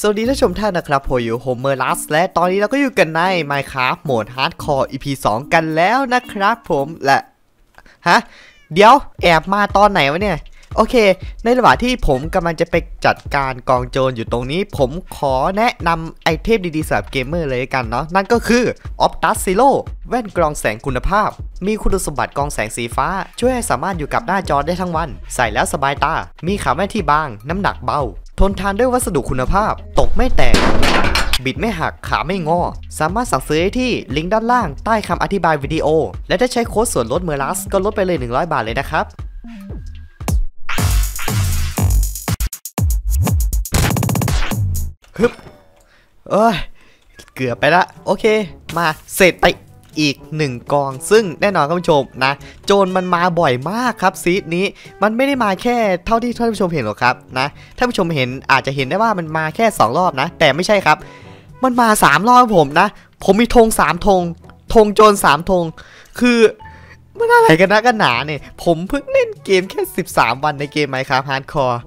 สวัสดีท่านชมท่านนะครับผมอยู่โฮมเมอร์ลัสและตอนนี้เราก็อยู่กันใน Minecraft โหมด Hardcore EP 2 กันแล้วนะครับผมและเดี๋ยวแอบมาตอนไหนวะเนี่ยโอเคในระหว่างที่ผมกำลังจะไปจัดการกองโจรอยู่ตรงนี้ผมขอแนะนำไอเทมดีๆสำหรับเกมเมอร์เลยกันเนาะนั่นก็คือ Optus Zero แว่นกรองแสงคุณภาพมีคุณสมบัติกรองแสงสีฟ้าช่วยให้สามารถอยู่กับหน้าจอได้ทั้งวันใส่แล้วสบายตามีขาแว่นที่บางน้ำหนักเบาทนทานด้วยวัสดุคุณภาพตกไม่แตกบิดไม่หักขาไม่งอสามารถสั่งซื้อได้ที่ลิงก์ด้านล่างใต้คำอธิบายวิดีโอและถ้าใช้โค้ดส่วนลดเมอร์ลัสก็ลดไปเลย100 บาทเลยนะครับฮึบเกือบไปละโอเคมาเสร็จไปอีก1กองซึ่งแน่นอนท่านผู้ชมนะโจรมันมาบ่อยมากครับซีดนี้มันไม่ได้มาแค่เท่าที่ท่านผู้ชมเห็นหรอกครับนะท่านผู้ชมเห็นอาจจะเห็นได้ว่ามันมาแค่2รอบนะแต่ไม่ใช่ครับมันมา3รอบผมนะผมมีธง3ธงธงโจร3ธงคือมันอะไรกันนะกันหนาเนี่ยผมเพิ่งเล่นเกมแค่13วันในเกม Minecraft Hardcore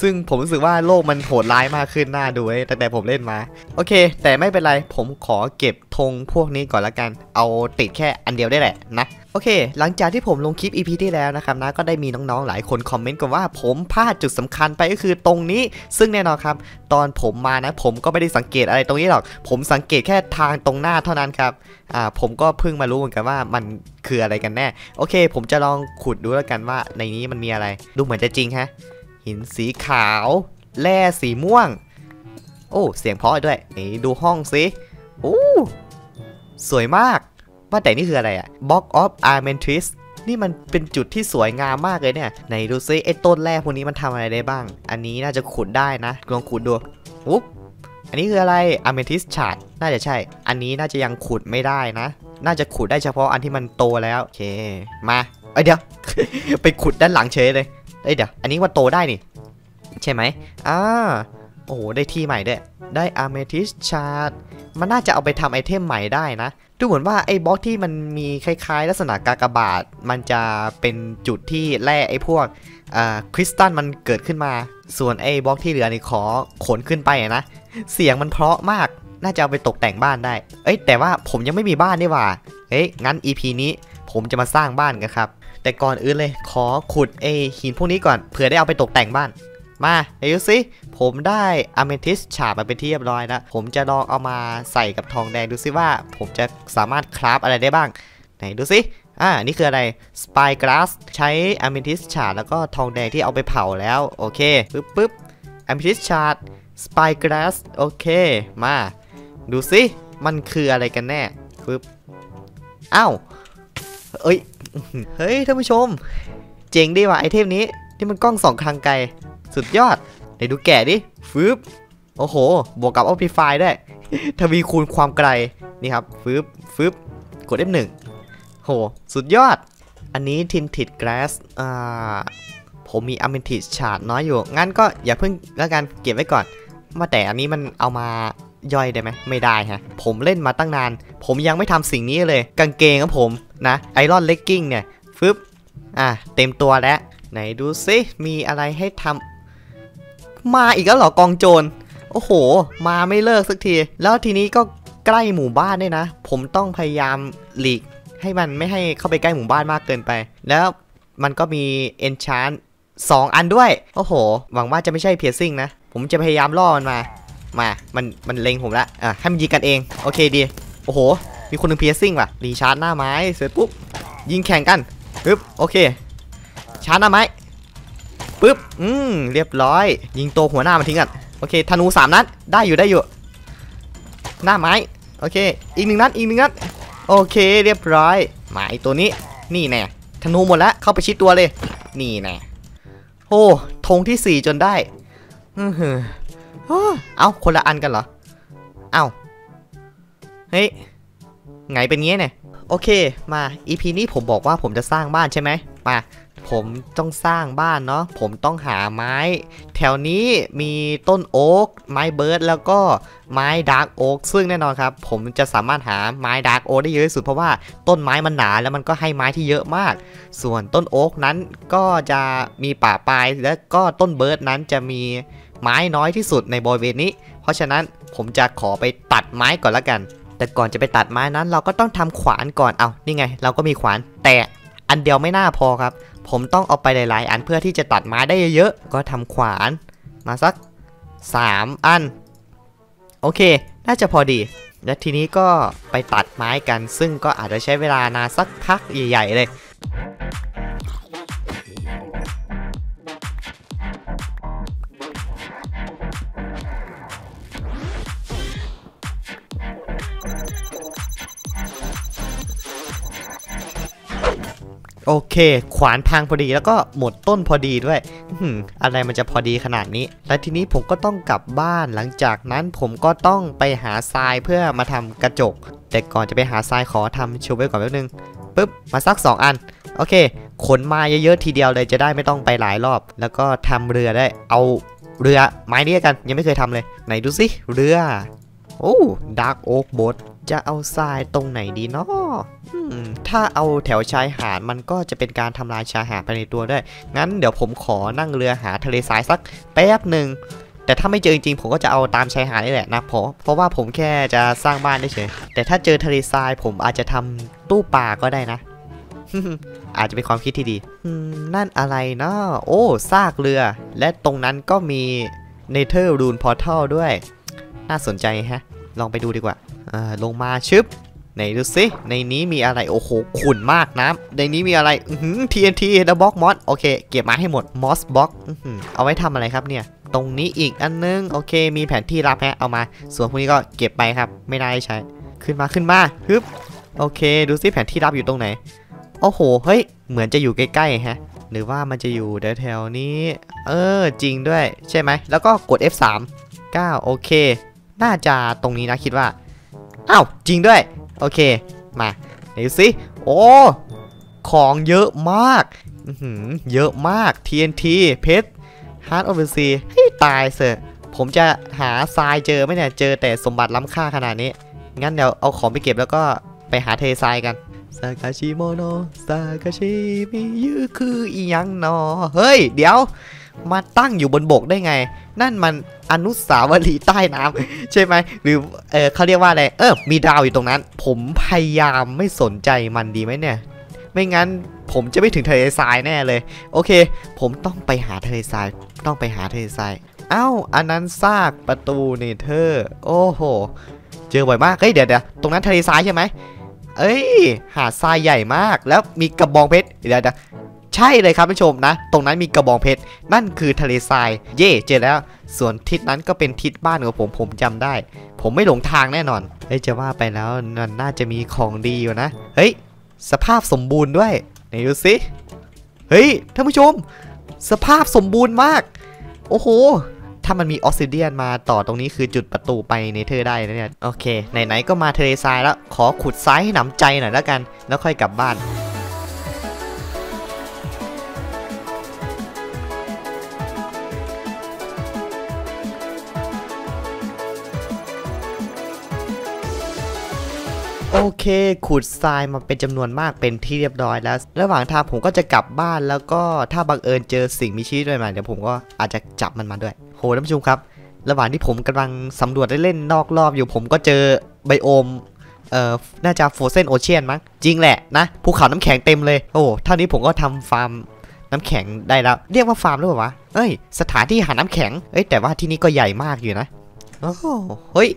ซึ่งผมรู้สึกว่าโลกมันโหดร้ายมากขึ้นน่าดูตั้งแต่ผมเล่นมาโอเคแต่ไม่เป็นไรผมขอเก็บธงพวกนี้ก่อนละกันเอาติดแค่อันเดียวได้แหละนะโอเคหลังจากที่ผมลงคลิป EP ที่แล้วนะครับนะก็ได้มีน้องๆหลายคนคอมเมนต์กันว่าผมพลาดจุดสำคัญไปก็คือตรงนี้ซึ่งแน่นอนครับตอนผมมานะผมก็ไม่ได้สังเกตอะไรตรงนี้หรอกผมสังเกตแค่ทางตรงหน้าเท่านั้นครับผมก็เพิ่งมารู้เหมือนกันว่ามันคืออะไรกันแน่โอเคผมจะลองขุดดูแล้วกันว่าในนี้มันมีอะไรดูเหมือนจะจริงฮะหินสีขาวแร่สีม่วงโอ้เสียงเพราะด้วยนี่ดูห้องสิโอ้สวยมากว่าแต่นี่คืออะไรอะ Box of Amethyst นี่มันเป็นจุดที่สวยงามมากเลยเนี่ยไหนดูซิไอ้ต้นแร่พวกนี้มันทำอะไรได้บ้างอันนี้น่าจะขุดได้นะลองขุดดูอุ๊บอันนี้คืออะไร Amethyst Shard น่าจะใช่อันนี้น่าจะยังขุดไม่ได้นะน่าจะขุดได้เฉพาะอันที่มันโตแล้วโอเคมาเดี๋ยว ไปขุดด้านหลังเฉยเลยเดี๋ยวอันนี้ว่าโตได้นี่ใช่ไหมโอ้โหได้ที่ใหม่ด้วยได้ Amethyst Shard มันน่าจะเอาไปทำไอเทมใหม่ได้นะดูเหมือนว่าไอ้บล็อกที่มันมีคล้ายๆลักษณะกากบาทมันจะเป็นจุดที่แร่ไอ้พวกคริสตัลมันเกิดขึ้นมาส่วนไอ้บล็อกที่เหลือนี่ขอขนขึ้นไปนะเสียงมันเพราะมากน่าจะเอาไปตกแต่งบ้านได้เอ้ยแต่ว่าผมยังไม่มีบ้านนี่หว่าเอ้ยงั้น EP นี้ผมจะมาสร้างบ้านกันครับแต่ก่อนอื่นเลยขอขุดไอ้หินพวกนี้ก่อนเผื่อได้เอาไปตกแต่งบ้านมาดูสิผมได้อะเมทิสฉาบมาเป็นที่เรียบร้อยแล้วผมจะลองเอามาใส่กับทองแดงดูซิว่าผมจะสามารถคราฟอะไรได้บ้างไหนดูสินี่คืออะไรสไปกราสใช้อะเมทิสฉาบแล้วก็ทองแดงที่เอาไปเผาแล้วโอเคปึ๊บอะเมทิสฉาบสไปกราสโอเคมาดูสิมันคืออะไรกันแน่ปึ๊บอ้าวเฮ้ยท่านผู้ชมเจ๋งดีว่ะไอเทมนี้ที่มันกล้อง2 ทางไกลสุดยอดไหนดูแก่ดิฟืบโอ้โหบวกกับ Amplify ได้ทวีคูณความไกลนี่ครับฟืบกด F1 โหสุดยอดอันนี้ทินทิดแกรสผมมีอะเมทิสฉาดน้อยอยู่งั้นก็อย่าเพิ่งแล้วกันเก็บไว้ก่อนมาแต่อันนี้มันเอามาย่อยได้ไหมไม่ได้ฮะผมเล่นมาตั้งนานผมยังไม่ทำสิ่งนี้เลยกางเกงของผมนะไอรอนเลกกิ้งเนี่ยฟืบเต็มตัวแล้วไหนดูซิมีอะไรให้ทำมาอีกแล้วเหรอกองโจรโอ้โหมาไม่เลิกสักทีแล้วทีนี้ก็ใกล้หมู่บ้านด้วยนะผมต้องพยายามหลีกให้มันไม่ให้เข้าไปใกล้หมู่บ้านมากเกินไปแล้วมันก็มีเอนชาน2 อันด้วยโอ้โหหวังว่าจะไม่ใช่เพียร์ซิ่งนะผมจะพยายามล่อมันมันเล็งผมละให้มันยิงกันเองโอเคดีโอ้โหมีคนหนึ่งเพียร์ซิ่งว่ะรีชาร์จหน้าไม้เสร็จปุ๊บยิงแข่งกันปึ๊บโอเคชาร์จหน้าไม้ปึ๊บเรียบร้อยยิงตัวหัวหน้ามันทิ้งกันโอเคธนู3 นัดได้อยู่หน้าไม้โอเคอีก1 นัดโอเคเรียบร้อยหมายตัวนี้นี่แน่ธนูหมดแล้วเข้าไปชิดตัวเลยนี่แน่โอ้ธงที่4จนได้เอาคนละอันกันเหรอเอาเฮ้ยไงเป็นงี้เนี่ยโอเคมาอีพีนี้ผมบอกว่าผมจะสร้างบ้านใช่ไหมมาผมต้องสร้างบ้านเนาะผมต้องหาไม้แถวนี้มีต้นโอ๊กไม้เบิร์ดแล้วก็ไม้ดาร์กโอ๊กซึ่งแน่นอนครับผมจะสามารถหาไม้ดาร์กโอ๊กได้เยอะที่สุดเพราะว่าต้นไม้มันหนาแล้วมันก็ให้ไม้ที่เยอะมากส่วนต้นโอ๊กนั้นก็จะมีป่าปลายและก็ต้นเบิร์ดนั้นจะมี ไม้น้อยที่สุดในบริเวณนี้เพราะฉะนั้นผมจะขอไปตัดไม้ก่อนละกันแต่ก่อนจะไปตัดไม้นั้นเราก็ต้องทำขวานก่อนเอานี่ไงเราก็มีขวานแต่อันเดียวไม่น่าพอครับผมต้องเอาไปหลายๆอันเพื่อที่จะตัดไม้ได้เยอะๆก็ทำขวานมาสัก3อันโอเคน่าจะพอดีและทีนี้ก็ไปตัดไม้กันซึ่งก็อาจจะใช้เวลานานสักพักใหญ่ๆเลยโอเคขวานพังพอดีแล้วก็หมดต้นพอดีด้วยอะไรมันจะพอดีขนาดนี้และทีนี้ผมก็ต้องกลับบ้านหลังจากนั้นผมก็ต้องไปหาทรายเพื่อมาทำกระจกแต่ก่อนจะไปหาทรายขอทำชูไว้ก่อนแป๊บนึงปึ๊บมาสัก2อันโอเคขนมาเยอะๆทีเดียวเลยจะได้ไม่ต้องไปหลายรอบแล้วก็ทำเรือได้เอาเรือไม้นี้กันยังไม่เคยทำเลยไหนดูสิเรือโอ้ดาร์กโอ๊กบดจะเอาทรายตรงไหนดีเนาะถ้าเอาแถวชายหาดมันก็จะเป็นการทำลายชายหาดภายในตัวด้วยงั้นเดี๋ยวผมขอนั่งเรือหาทะเลทรายสักแป๊บหนึ่งแต่ถ้าไม่เจอจริงๆผมก็จะเอาตามชายหาดนี่แหละนะเพราะว่าผมแค่จะสร้างบ้านได้เฉยแต่ถ้าเจอทะเลทรายผมอาจจะทำตู้ปลาก็ได้นะ อาจจะเป็นความคิดที่ดีนั่นอะไรเนาะโอ้ซากเรือและตรงนั้นก็มีเนเธอร์รูนพอร์ทัลด้วยน่าสนใจฮะลองไปดูดีกว่าลงมาชึบไหนดูสิในนี้มีอะไรโอ้โหขุ่นมากน้ำในนี้มีอะไรTNT แล้วบล็อกมอสโอเคเก็บมาให้หมดมอสบล็อกเอาไว้ทำอะไรครับเนี่ยตรงนี้อีกอันนึงโอเคมีแผนที่รับฮะเอามาส่วนพวกนี้ก็เก็บไปครับไม่ได้ใช้ขึ้นมาฮึบโอเคดูสิแผนที่รับอยู่ตรงไหนโอ้โหเฮ้ยเหมือนจะอยู่ใกล้ๆฮะหรือว่ามันจะอยู่แถวๆนี้จริงด้วยใช่ไหมแล้วก็กด F3 9โอเคน่าจะตรงนี้นะคิดว่าอ้าวจริงด้วยโอเคมาดูสิโอ้ของเยอะมากเยอะมาก TNT เพชร Heart of the Sea ให้ตายเสอะผมจะหาทรายเจอไหมเนี่ยเจอแต่สมบัติล้ำค่าขนาดนี้งั้นเดี๋ยวเอาของไปเก็บแล้วก็ไปหาเททรายกันซากาชิโมโนซากาชิมิยุคืออียังนอเฮ้ยเดี๋ยวมาตั้งอยู่บนบกได้ไงนั่นมันอนุสาวรีย์ใต้น้ำใช่ไหมหรือเขาเรียกว่าอะไรมีดาวอยู่ตรงนั้นผมพยายามไม่สนใจมันดีไหมเนี่ยไม่งั้นผมจะไม่ถึงทะเลทรายแน่เลยโอเคผมต้องไปหาทะเลทรายเอ้าอันนั้นซากประตูเนเธอร์โอ้โหเจอบ่อยมากเฮ้ยเดี๋ยวตรงนั้นทะเลทรายใช่ไหมเอ้ยหาดทรายใหญ่มากแล้วมีกระบองเพชรเดี๋ยวใช่เลยครับผู้ชมนะตรงนั้นมีกระบองเพชรนั่นคือทะเลทรายเย่เจอแล้วส่วนทิศนั้นก็เป็นทิศบ้านของผมจำได้ผมไม่หลงทางแน่นอนจะว่าไปแล้วมันน่าจะมีของดีอยู่นะเฮ้ยสภาพสมบูรณ์ด้วยไหนดูสิเฮ้ยท่านผู้ชมสภาพสมบูรณ์มากโอ้โหถ้ามันมีออสซิเดียนมาต่อตรงนี้คือจุดประตูไปเนเธอร์ได้นะเนี่ยโอเคไหนๆก็มาทะเลทรายแล้วขอขุดทรายให้หนำใจหน่อยแล้วกันแล้วค่อยกลับบ้านโอเคขุดทรายมาเป็นจำนวนมากเป็นที่เรียบร้อยแล้วระหว่างทางผมก็จะกลับบ้านแล้วก็ถ้าบังเอิญเจอสิ่งมีชีวิตด้วยมาเดี๋ยวผมก็อาจจะจับมันมาด้วยโหท่านผู้ชมครับระหว่างที่ผมกำลังสำรวจเล่นๆนอกรอบอยู่ผมก็เจอไบโอมน่าจะโฟรเซนโอเชียนมั้งจริงแหละนะภูเขาน้ำแข็งเต็มเลยโอ้เท่านี้ผมก็ทำฟาร์มน้ำแข็งได้แล้วเรียกว่าฟาร์มหรือเปล่าวะเอ้ยสถานที่หาน้ำแข็งเอ้ยแต่ว่าที่นี่ก็ใหญ่มากอยู่นะโอ้เฮ้ย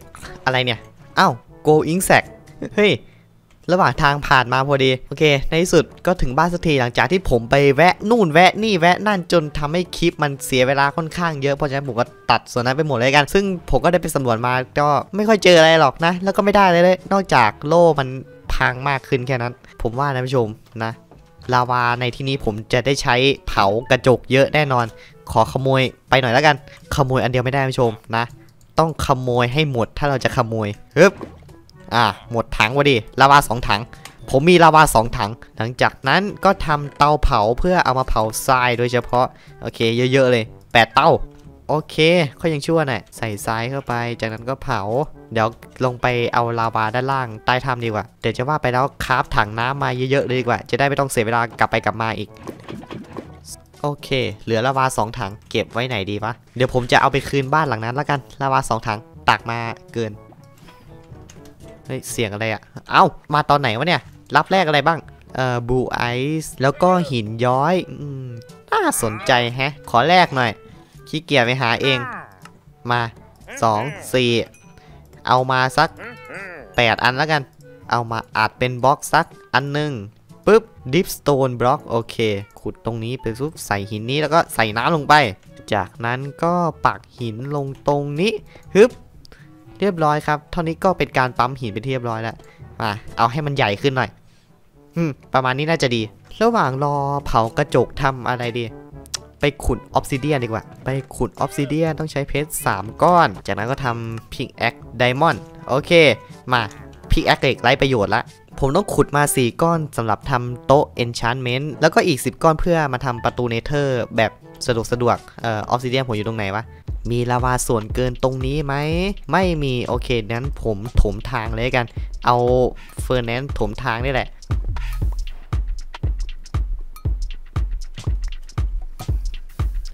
อะไรเนี่ยอ้าวโกอิงแซกเฮ้ยระหว่างทางผ่านมาพอดีโอเคในที่สุดก็ถึงบ้านสักทีหลังจากที่ผมไปแวะนู่นแวะนี่แวะนั่นจนทำให้คลิปมันเสียเวลาค่อนข้างเยอะเพราะฉะนั้นผมก็ตัดส่วนนั้นไปหมดเลยกันซึ่งผมก็ได้ไปสำรวจมาก็ไม่ค่อยเจออะไรหรอกนะแล้วก็ไม่ได้เลยนอกจากโล่มันพังมากขึ้นแค่นั้นผมว่านะผู้ชมนะลาวาในที่นี้ผมจะได้ใช้เผากระจกเยอะแน่นอนขอขโมยไปหน่อยแล้วกันขโมยอันเดียวไม่ได้ผู้ชมนะต้องขโมยให้หมดถ้าเราจะขโมยฮึบหมดถังวะดิลาวา2ถังผมมีลาวา2ถังหลังจากนั้นก็ทำเตาเผาเพื่อเอามาเผาทรายโดยเฉพาะโอเคเยอะๆเลย8เตาโอเคเขายังชั่วหน่อยใส่ทรายเข้าไปจากนั้นก็เผาเดี๋ยวลงไปเอาลาวาด้านล่างใต้ถ้ำดีกว่าเดี๋ยวจะว่าไปแล้วคราฟถังน้ำมาเยอะๆเลยดีกว่าจะได้ไม่ต้องเสียเวลากลับไปกลับมาอีกโอ โอเคเหลือลาวา2ถังเก็บไว้ไหนดีวะเดี๋ยวผมจะเอาไปคืนบ้านหลังนั้นแล้วกันลาวา2ถังตักมาเกินเฮ้ยเสียงอะไรอ่ะเอ้ามาตอนไหนวะเนี่ยรับแรกอะไรบ้างบูไอซ์แล้วก็หินย้อยน่าสนใจแฮะขอแรกหน่อยขี้เกียจไปหาเองมา2 4เอามาสัก8อันแล้วกันเอามาอัดเป็นบล็อกสักอันนึงปึ๊บดิฟสโตนบล็อกโอเคขุดตรงนี้ไปซุบใส่หินนี้แล้วก็ใส่น้ำลงไปจากนั้นก็ปักหินลงตรงนี้ฮึบเรียบร้อยครับเท่านี้ก็เป็นการปั๊มหินไปเรียบร้อยแล้วมาเอาให้มันใหญ่ขึ้นหน่อยประมาณนี้น่าจะดีระหว่างรอเผากระจกทำอะไรดีไปขุดออฟซิเดียนดีกว่าไปขุดออฟซิเดียนต้องใช้เพชร3ก้อนจากนั้นก็ทำพิกแอคไดมอนด์โอเคมาพิกแอคเอกไร้ประโยชน์ละผมต้องขุดมา4ก้อนสำหรับทำโต๊ะ enchantment แล้วก็อีก10ก้อนเพื่อมาทำประตูเนเธอร์แบบสะดวกออฟซิเดียนผมอยู่ตรงไหนวะมีลาวาส่วนเกินตรงนี้ไหมไม่มีโอเคนั้นผมถมทางเลยกันเอาเฟอร์แนนซ์ถมทางนี่แหละ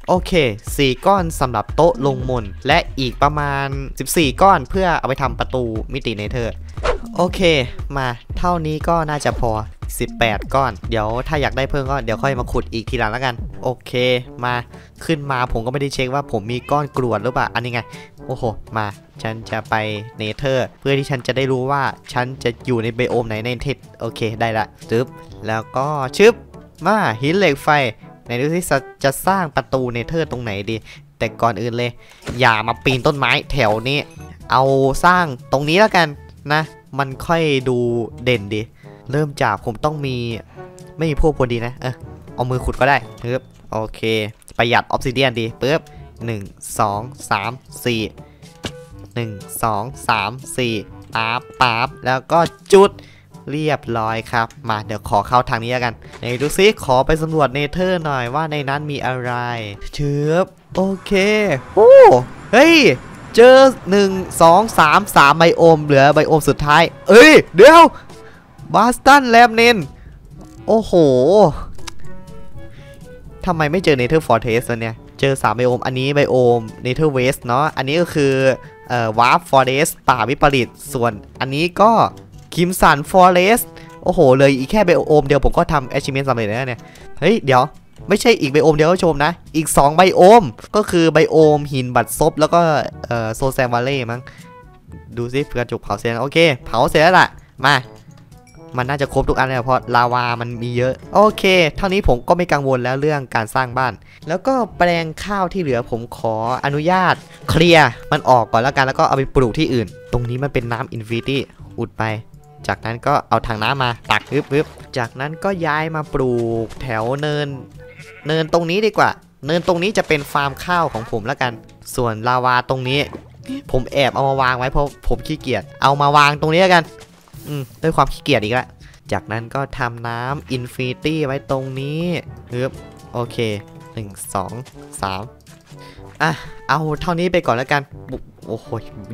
โอเค4ก้อนสำหรับโต๊ะลงมนต์และอีกประมาณ14ก้อนเพื่อเอาไปทำประตูมิติเนเธอร์โอเคมาเท่านี้ก็น่าจะพอ18ก้อนเดี๋ยวถ้าอยากได้เพิ่มก็เดี๋ยวค่อยมาขุดอีกทีหลังแล้วกันโอเคมาขึ้นมาผมก็ไม่ได้เช็คว่าผมมีก้อนกรวดหรือเปล่าอันนี้ไงโอ้โหมาฉันจะไปเนเธอร์เพื่อที่ฉันจะได้รู้ว่าฉันจะอยู่ในไบโอมไหนในเทศโอเคได้ละจึ๊บแล้วก็ชึบมาหินเหล็กไฟไหนดูสิจะสร้างประตูเนเธอร์ตรงไหนดีแต่ก่อนอื่นเลยอย่ามาปีนต้นไม้แถวนี้เอาสร้างตรงนี้แล้วกันนะมันค่อยดูเด่นดีเริ่มจากผมต้องมีไม่มีพวกพอดีนะเอามือขุดก็ได้ปึ๊บโอเคประหยัดออฟซิเดียนดีปึ๊บ1 2 3 4 1 2 3 4ปั๊บแล้วก็จุดเรียบร้อยครับมาเดี๋ยวขอเข้าทางนี้แล้วกันไหนดูซิขอไปสำรวจเนเธอร์หน่อยว่าในนั้นมีอะไรเชิบโอเคโอ้เฮ้ยเจอ1 2 3 3ไบโอมเหลือไบโอมสุดท้ายเอ้ยเดี๋ยวบาสตันแลมเนนโอ้โหทำไมไม่เจอเนเธอร์ฟอร์เทสเนี่ยเจอ3ไบโอมอันนี้ไบโอมเนเธอร์เวสเนาะอันนี้ก็คือวาร์ฟฟอร์เทสป่าวิปริตส่วนอันนี้ก็คิมสันฟอร์เรสโอ้โหเลยอีกแค่ไบโอมเดียวผมก็ทำแอชเมนต์สำเร็จแล้วเนี่ยเฮ้ยเดี๋ยวไม่ใช่อีกไบโอมเดียวชมนะอีก2ไบโอมก็คือไบโอมหินบัดซบแล้วก็โซแซมวาเล่มั้งดูซิกระจกเผาเสร็จโอเคเผาเสร็จแล้วล่ะมามันน่าจะครบทุกอันเลยเพราะลาวามันมีเยอะโอเคเท่านี้ผมก็ไม่กังวลแล้วเรื่องการสร้างบ้านแล้วก็แปลงข้าวที่เหลือผมขออนุญาตเคลียร์มันออกก่อนแล้วกันแล้วก็เอาไปปลูกที่อื่นตรงนี้มันเป็นน้ำอินฟินิตี้อุดไปจากนั้นก็เอาถังน้ำมาตักปึ๊บจากนั้นก็ย้ายมาปลูกแถวเนินตรงนี้ดีกว่าเนินตรงนี้จะเป็นฟาร์มข้าวของผมแล้วกันส่วนลาวาตรงนี้ผมแอบเอามาวางไว้เพราะผมขี้เกียจเอามาวางตรงนี้แล้วกันด้วยความขี้เกียจอีกแล้วจากนั้นก็ทำน้ำอินฟินิตี้ไว้ตรงนี้โอเค1 2 3อ่ะเอาเท่านี้ไปก่อนแล้วกันโอ้โห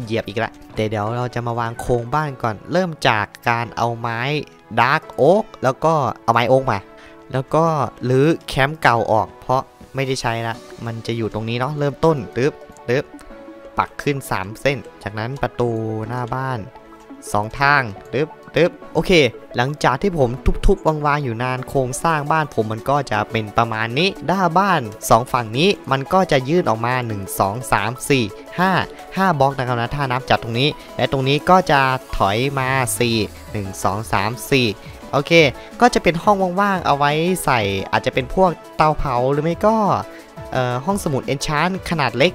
เหยียบอีกแล้วแต่เดี๋ยวเราจะมาวางโครงบ้านก่อนเริ่มจากการเอาไม้ดาร์กโอ๊กแล้วก็เอาไม้โอ๊กมาแล้วก็รื้อแคมป์เก่าออกเพราะไม่ได้ใช้ละมันจะอยู่ตรงนี้เนาะเริ่มต้นตึ๊บปักขึ้น3เส้นจากนั้นประตูหน้าบ้าน2ทางตึ๊บโอเคหลังจากที่ผมทุบๆวางๆอยู่นานโครงสร้างบ้านผมมันก็จะเป็นประมาณนี้ด้านบ้าน2ฝั่งนี้มันก็จะยืดออกมา1 2 3 4 5 5บล็อกนะครับนะถ้านับจากตรงนี้และตรงนี้ก็จะถอยมา4 1 2 3 4โอเคก็จะเป็นห้องว่างๆเอาไว้ใส่อาจจะเป็นพวกเตาเผาหรือไม่ก็ห้องสมุดเอนชานขนาดเล็ก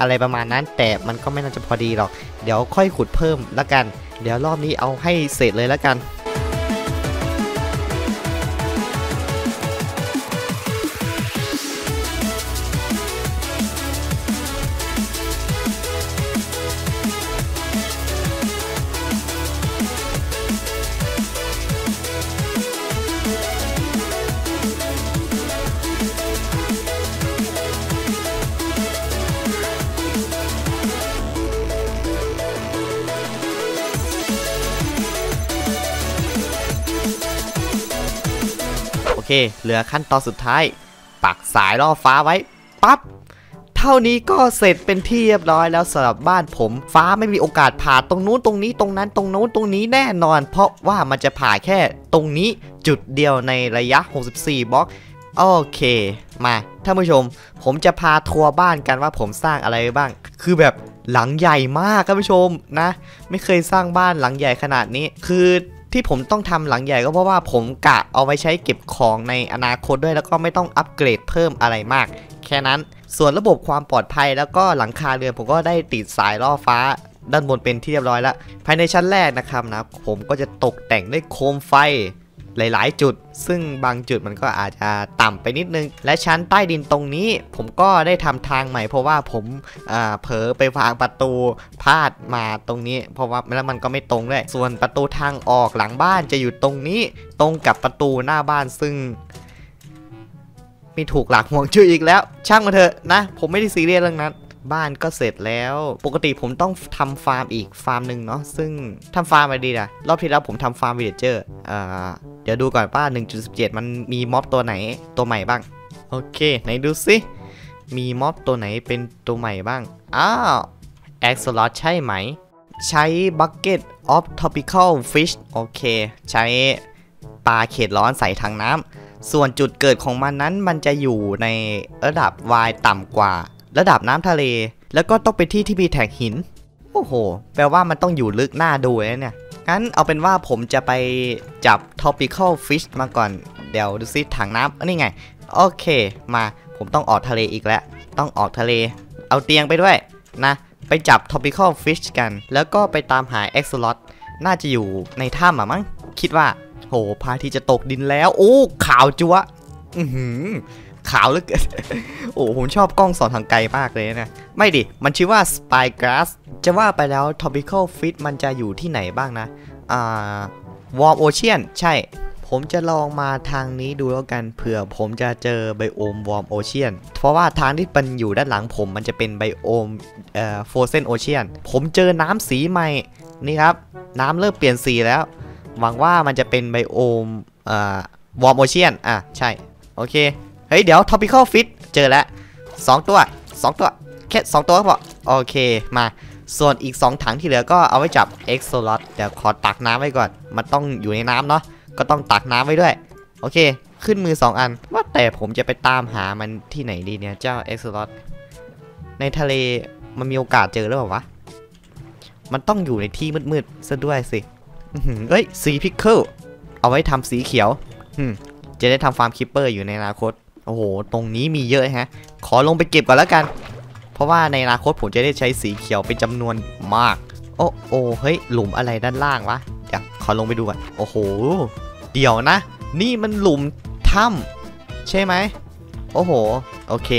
อะไรประมาณนั้นแต่มันก็ไม่น่าจะพอดีหรอกเดี๋ยวค่อยขุดเพิ่มละกันเดี๋ยวรอบนี้เอาให้เสร็จเลยละกันเหลือขั้นตอนสุดท้าย ปักสายล่อฟ้าไว้ปั๊บเท่านี้ก็เสร็จเป็นที่เรียบร้อยแล้วสำหรับบ้านผมฟ้าไม่มีโอกาสผ่าตรงนู้นตรงนี้ตรงนั้นตรงโน้นตรงนี้แน่นอนเพราะว่ามันจะผ่าแค่ตรงนี้จุดเดียวในระยะ64บล็อกโอเคมาท่านผู้ชมผมจะพาทัวร์บ้านกันว่าผมสร้างอะไรบ้างคือแบบหลังใหญ่มากท่านผู้ชมนะไม่เคยสร้างบ้านหลังใหญ่ขนาดนี้คือที่ผมต้องทำหลังใหญ่ก็เพราะว่าผมกะเอาไว้ใช้เก็บของในอนาคตด้วยแล้วก็ไม่ต้องอัปเกรดเพิ่มอะไรมากแค่นั้นส่วนระบบความปลอดภัยแล้วก็หลังคาเรือนผมก็ได้ติดสายล่อฟ้าด้านบนเป็นที่เรียบร้อยแล้วภายในชั้นแรกนะครับนะผมก็จะตกแต่งด้วยโคมไฟหลายๆจุดซึ่งบางจุดมันก็อาจจะต่ำไปนิดนึงและชั้นใต้ดินตรงนี้ผมก็ได้ทำทางใหม่เพราะว่าผมเผลอไปวางประตูพลาดมาตรงนี้เพราะว่าแล้วมันก็ไม่ตรงเลยส่วนประตูทางออกหลังบ้านจะอยู่ตรงนี้ตรงกับประตูหน้าบ้านซึ่งมีถูกหลักห่วงจุ้ยอีกแล้วช่างมาเถอะนะผมไม่ได้ซีเรียสเรื่องนั้นบ้านก็เสร็จแล้วปกติผมต้องทำฟาร์มอีกฟาร์มหนึ่งเนาะซึ่งทำฟาร์มอะไรดีนะรอบที่แล้วผมทำฟาร์มวิลเลจเจอร์เดี๋ยวดูก่อนว่า 1.17 มันมีม็อบตัวไหนตัวใหม่บ้างโอเคไหนดูสิมีม็อบตัวไหนเป็นตัวใหม่บ้างอ้าว Axolotl ใช่ไหมใช้ Bucket of Tropical Fish โอเคใช้ปลาเขตร้อนใส่ถังน้ำส่วนจุดเกิดของมันนั้นมันจะอยู่ในระดับ Y ต่ำกว่าระดับน้ำทะเลแล้วก็ต้องเป็นที่ที่มีแถบหินโอ้โหแปลว่ามันต้องอยู่ลึกหน้าดูเลยเนี่ยงั้นเอาเป็นว่าผมจะไปจับ tropical fish มาก่อนเดี๋ยวดูซิถังน้ำนี่ไงโอเคมาผมต้องออกทะเลอีกแล้วต้องออกทะเลเอาเตียงไปด้วยนะไปจับ tropical fish กันแล้วก็ไปตามหา Axolotl น่าจะอยู่ในถ้ำมั้งคิดว่าโหพระอาทิตย์จะตกดินแล้วโอ้ขาวจั๊วขาวเหลือเกินโอ้ผมชอบกล้องส่องทางไกลมากเลยนะไม่ดิมันชื่อว่า Spyglass จะว่าไปแล้ว Tropical Fish มันจะอยู่ที่ไหนบ้างนะWarm Ocean ใช่ผมจะลองมาทางนี้ดูแล้วกันเผื่อผมจะเจอไบโอม Warm Ocean เพราะว่าทางที่มันอยู่ด้านหลังผมมันจะเป็นไบโอมFrozen Ocean ผมเจอน้ำสีใหม่นี่ครับน้ำเริ่มเปลี่ยนสีแล้วหวังว่ามันจะเป็นไบโอมWarm Ocean อ่ะใช่โอเคเฮ้ยเดี๋ยว Tropical Fish เจอแล้ว2 ตัวแค่2ตัวก็พอโอเคมาส่วนอีก2ถังที่เหลือก็เอาไว้จับ Axolotl เดี๋ยวขอตักน้ำไว้ก่อนมันต้องอยู่ในน้ำเนาะก็ต้องตักน้ำไว้ด้วยโอเคขึ้นมือ2อันว่าแต่ผมจะไปตามหามันที่ไหนดีเนี่ยเจ้า Axolotl ในทะเลมันมีโอกาสเจอหรือเปล่าวะมันต้องอยู่ในที่มืดๆซะด้วยสิเฮ้ยสีพิกเกิลเอาไว้ทำสีเขียวจะได้ทำฟาร์มคิปเปอร์อยู่ในอนาคตโอ้โหตรงนี้มีเยอะฮะขอลงไปเก็บก่อนแล้วกันเพราะว่าในอนาคตผมจะได้ใช้สีเขียวเป็นจำนวนมากโอ้โหเฮ้ยหลุมอะไรด้านล่างวะเดี๋ยวขอลงไปดูก่อนโอ้โหเดี๋ยวนะนี่มันหลุมถ้ำใช่ไหมโอ้โหโอเค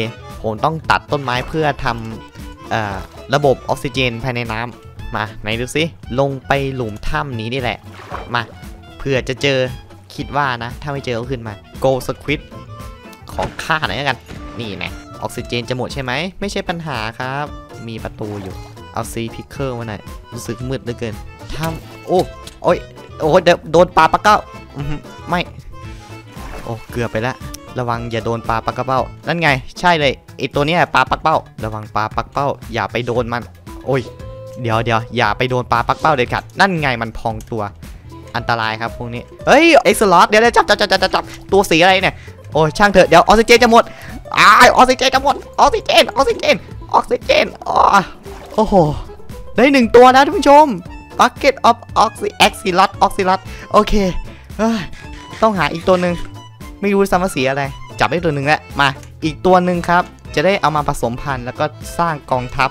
ผมต้องตัดต้นไม้เพื่อทำระบบออกซิเจนภายในน้ำมาไหนดูสิลงไปหลุมถ้ำนี้นี่แหละมาเผื่อจะเจอคิดว่านะถ้าไม่เจอก็ขึ้นมาโกลสควิดของข้าไหนกันนี่นะออกซิเจนจะหมดใช่ไหมไม่ใช่ปัญหาครับมีประตูอยู่เอาซีพิกเกอร์มาหน่อยรู้สึกมืดเหลือเกินทำโอ้ยโดนปลาปลาเก้าไม่โอ้เกือบไปละระวังอย่าโดนปลาปลากระเป้านั่นไงใช่เลยไอตัวนี้ปลาปลาเป้าระวังปลาปลาเป้าอย่าไปโดนมันโอ้ยเดี๋ยวอย่าไปโดนปลาปลาเป้าเด็ดขาดนั่นไงมันพองตัวอันตรายครับพวกนี้เฮ้ยเอ็กซ์ลอตเดี๋ยวจับตัวสีอะไรเนี่ยโอ้ช่างเถอะเดี๋ยวออกซิเจนจะหมดออกซิเจนจะหมดออกซิเจนโอ้โหได้1ตัวนะท่านผู้ชม bucket of Axolotl โอเคต้องหาอีกตัวหนึ่งไม่รู้ซ้ำว่าสีอะไรจับได้ตัวหนึ่งแล้วมาอีกตัวหนึ่งครับจะได้เอามาผสมพันธุ์แล้วก็สร้างกองทัพ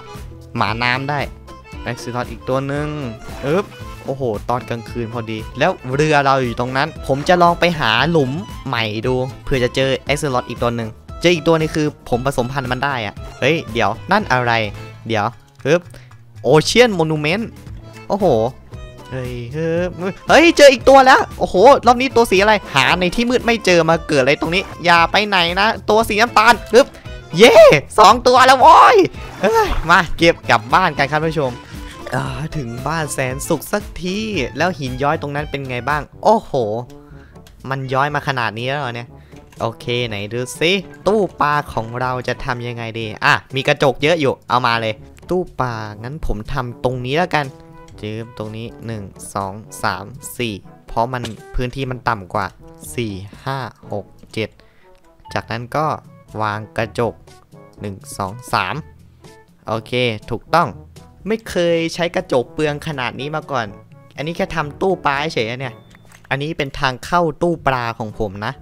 หมาน้ำได้ Axolotl อีกตัวหนึ่งโอ้โหตอนกลางคืนพอดีแล้วเรือเราอยู่ตรงนั้นผมจะลองไปหาหลุมใหม่ดูเพื่อจะเจอ Axolotl อีกตัวหนึ่งเจออีกตัวนี้คือผมผสมพันธุ์มันได้อะเฮ้ยเดี๋ยวนั่นอะไรเดี๋ยวOcean Monument โอ้โหเฮ้ยเจออีกตัวแล้วโอ้โหรอบนี้ตัวสีอะไรหาในที่มืดไม่เจอมาเกิดอะไรตรงนี้อย่าไปไหนนะตัวสีน้ำตาลเย่2ตัวแล้วโว้ยมาเก็บกลับบ้านกันครับท่านผู้ชมถึงบ้านแสนสุขสักทีแล้วหินย้อยตรงนั้นเป็นไงบ้างโอ้โหมันย้อยมาขนาดนี้แล้วเนี่ย โอเคไหนดูสิตู้ปลาของเราจะทำยังไงดีอ่ะมีกระจกเยอะอยู่เอามาเลยตู้ปลางั้นผมทำตรงนี้แล้วกันจืบตรงนี้1 2 3 4เพราะมันพื้นที่มันต่ำกว่า4 5 6 7จากนั้นก็วางกระจก1 2 3โอเคถูกต้องไม่เคยใช้กระจกเปลืองขนาดนี้มาก่อนอันนี้แค่ทำตู้ปลาเฉยๆเนี่ยอันนี้เป็นทางเข้าตู้ปลาของผมนะ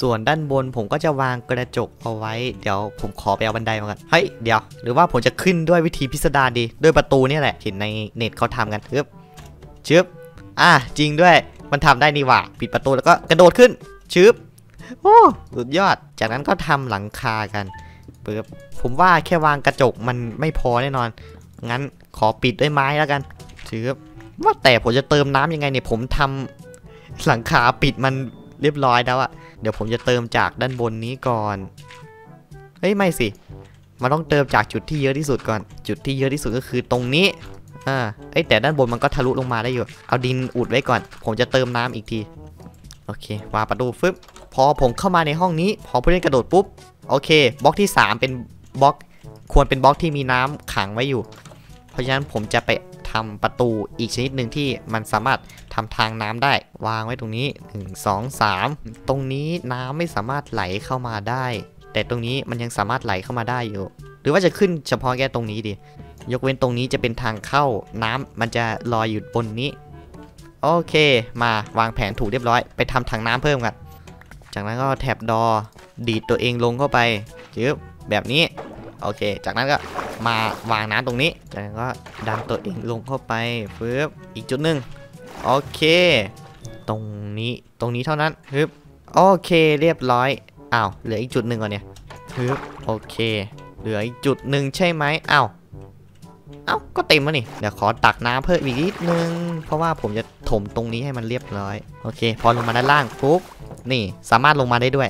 ส่วนด้านบนผมก็จะวางกระจกเอาไว้เดี๋ยวผมขอไปเอาบันไดมากันเฮ้ยเดี๋ยวหรือว่าผมจะขึ้นด้วยวิธีพิสดารดีด้วยประตูนี่แหละเห็นในเน็ตเขาทำกันชืบอ่ะจริงด้วยมันทำได้นี่หว่าปิดประตูแล้วก็กระโดดขึ้นชืบโอ้สุดยอดจากนั้นก็ทำหลังคากันปึ๊บผมว่าแค่วางกระจกมันไม่พอแน่นอนงั้นขอปิดด้วยไม้แล้วกันชืบว่าแต่ผมจะเติมน้ำยังไงเนี่ยผมทำหลังคาปิดมันเรียบร้อยแล้วอะเดี๋ยวผมจะเติมจากด้านบนนี้ก่อนเฮ้ยไม่สิมันต้องเติมจากจุดที่เยอะที่สุดก่อนจุดที่เยอะที่สุดก็คือตรงนี้เอ้ยแต่ด้านบนมันก็ทะลุลงมาได้อยู่เอาดินอุดไว้ก่อนผมจะเติมน้ำอีกทีโอเควางประตูฟึบพอผมเข้ามาในห้องนี้พอผู้เล่นกระโดดปุ๊บโอเคบล็อกที่3เป็นบล็อกควรเป็นบล็อกที่มีน้ำขังไว้อยู่เพราะฉะนั้นผมจะไปทำประตูอีกชนิดหนึ่งที่มันสามารถทำทางน้ำได้วางไว้ตรงนี้1 2 3ตรงนี้น้ำไม่สามารถไหลเข้ามาได้แต่ตรงนี้มันยังสามารถไหลเข้ามาได้อยู่หรือว่าจะขึ้นเฉพาะแค่ตรงนี้ดียกเว้นตรงนี้จะเป็นทางเข้าน้ำมันจะลอยอยู่บนนี้โอเคมาวางแผนถูกเรียบร้อยไปทำทางน้ำเพิ่มกันจากนั้นก็แถบดอดีดตัวเองลงเข้าไปจึ๊บแบบนี้โอเคจากนั้นก็มาวางน้ำตรงนี้จากนั้นก็ดันตัวเองลงเข้าไปปึ๊บอีกจุดหนึ่งโอเคตรงนี้เท่านั้นปึ๊บโอเคเรียบร้อยอ้าวเหลืออีกจุดหนึ่งก่อนเนี่ยปึ๊บโอเคเหลืออีกจุดหนึ่งใช่ไหมอ้าวอ้าวก็เต็มแล้วนี่เดี๋ยวขอตักน้ำเพิ่มอีกนิดนึงเพราะว่าผมจะถมตรงนี้ให้มันเรียบร้อยโอเคพอลงมาด้านล่างปุ๊บนี่สามารถลงมาได้ด้วย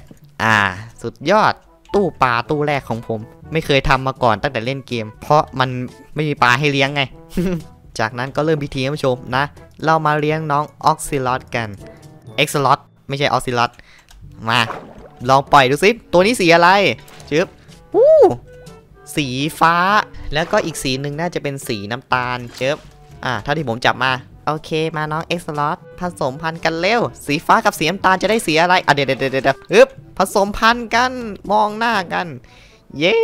สุดยอดตู้ปลาตู้แรกของผมไม่เคยทำมาก่อนตั้งแต่เล่นเกมเพราะมันไม่มีปลาให้เลี้ยงไง จากนั้นก็เริ่มพิธีผู้ชมนะเรามาเลี้ยงน้องAxolotlกันAxolotlไม่ใช่Axolotlมาลองปล่อยดูสิตัวนี้สีอะไรจึ๊บสีฟ้าแล้วก็อีกสีหนึ่งน่าจะเป็นสีน้ำตาลเจิ๊บเท่าที่ผมจับมาโอเคมาน้องAxolotlผสมพันธุ์กันเร็วสีฟ้ากับสีน้ำตาลจะได้สีอะไรเดี๋ยวผสมพันธุ์กันมองหน้ากันเย้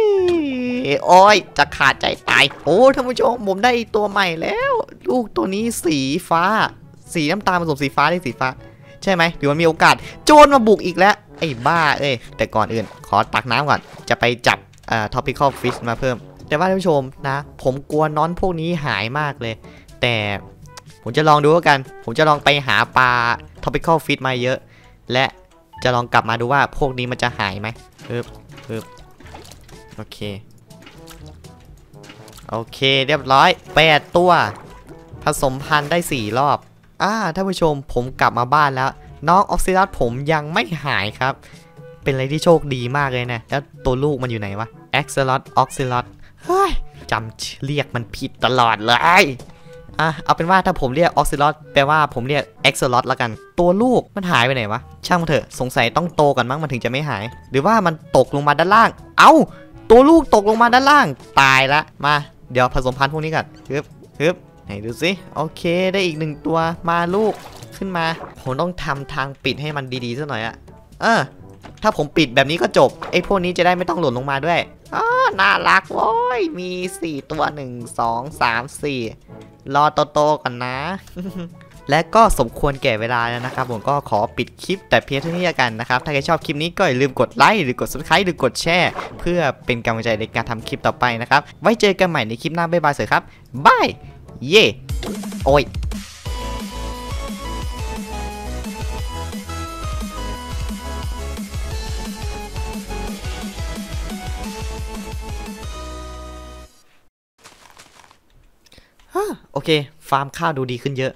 โอ้ยจะขาดใจตายโอ้ท่านผู้ชมผมได้ตัวใหม่แล้วลูกตัวนี้สีฟ้าสีน้ำตาลผสมสีฟ้าได้สีฟ้าใช่ไหมหรือมันมีโอกาสโจรมาบุกอีกแล้วไอ้บ้าเอ้ยแต่ก่อนอื่นขอตักน้ำก่อนจะไปจับTropical Fish มาเพิ่มแต่ว่าท่านผู้ชมนะผมกลัวน้อนพวกนี้หายมากเลยแต่ผมจะลองดูกันผมจะลองไปหาปลา Tropical Fish มาเยอะและจะลองกลับมาดูว่าพวกนี้มันจะหายไหมโอเคเรียบร้อย8ตัวผสมพันธุ์ได้4รอบท่านผู้ชมผมกลับมาบ้านแล้วน้องAxolotlผมยังไม่หายครับเป็นอะไรที่โชคดีมากเลยนะแล้วตัวลูกมันอยู่ไหนวะAxolotlเฮ้ยจำเรียกมันผิดตลอดเลยเอาเป็นว่าถ้าผมเรียกAxolotlแปลว่าผมเรียกAxolotlละกันตัวลูกมันหายไปไหนวะช่างมันเถอะสงสัยต้องโตกันมั้งมันถึงจะไม่หายหรือว่ามันตกลงมาด้านล่างเอ้าตัวลูกตกลงมาด้านล่างตายละมาเดี๋ยวผสมพันธุ์พวกนี้กันฮึบไหนดูสิโอเคได้อีก1ตัวมาลูกขึ้นมาผมต้องทำทางปิดให้มันดีๆสักหน่อยถ้าผมปิดแบบนี้ก็จบไอ้พวกนี้จะได้ไม่ต้องหล่นลงมาด้วยน่ารักโว้ยมี4ตัว1 2 3 4รอโตๆก่อนนะ และก็สมควรแก่เวลาแล้วนะครับผมก็ขอปิดคลิปแต่เพียงเท่านี้กันนะครับถ้าใครชอบคลิปนี้ก็อย่าลืมกดไลค์หรือกด Subscribe หรือกดแชร์เพื่อเป็นกำลังใจในการทำคลิปต่อไปนะครับไว้เจอกันใหม่ในคลิปหน้าบ๊ายบายสวัสดีครับบายเย่โอ้ยโอเคฟาร์มข้าวดูดีขึ้นเยอะ